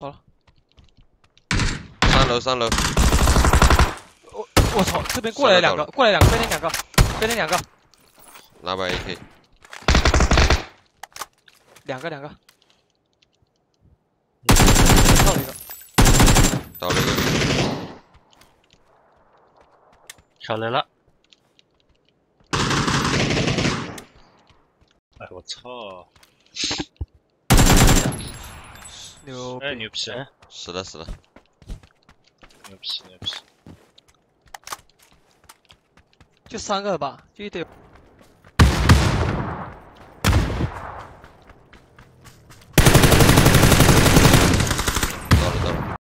好了，3楼。我操，这边过来两个，边两个。拿把 AK。两个。倒了一个。上来了。哎，我操！ 牛皮！死了！牛皮！就3个吧，就一堆。到了，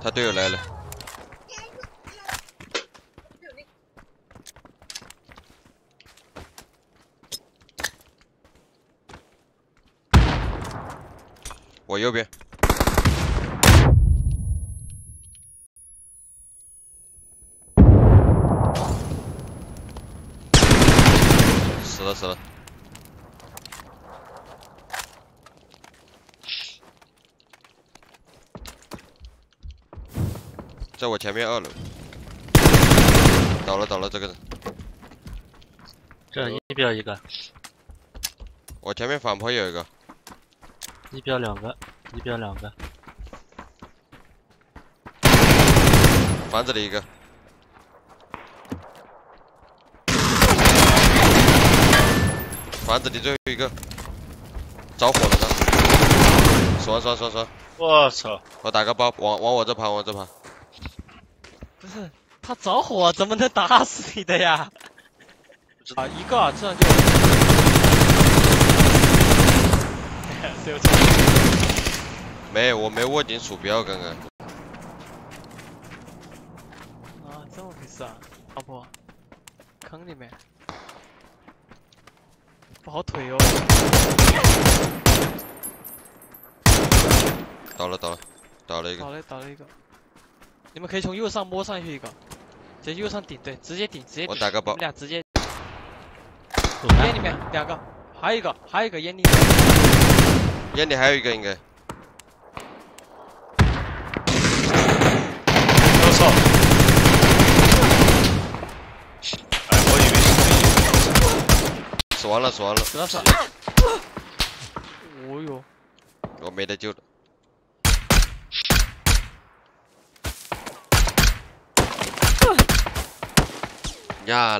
他队友来了。我右边，死了。在我前面2楼，倒了，这个人，这1标一个，我前面反坡有一个。 1标2个，房子里1个，房子里最后1个，着火了他，爽！我操！我打个包，往我这盘，不是他着火怎么能打死你的呀？啊1个，这样就。 对不起，我没握紧鼠标刚刚。啊，这么回事啊，老婆，坑里面，不好腿哦。倒了一个。倒了一个。你们可以从右上摸上去1个，直接右上顶，对，直接顶。我打个包。你们俩直接。烟里面2个，还有一个烟里。 眼里还有1个应该。我操！哎，我以为是死完了。死了。哦哟！我没得救了。呀！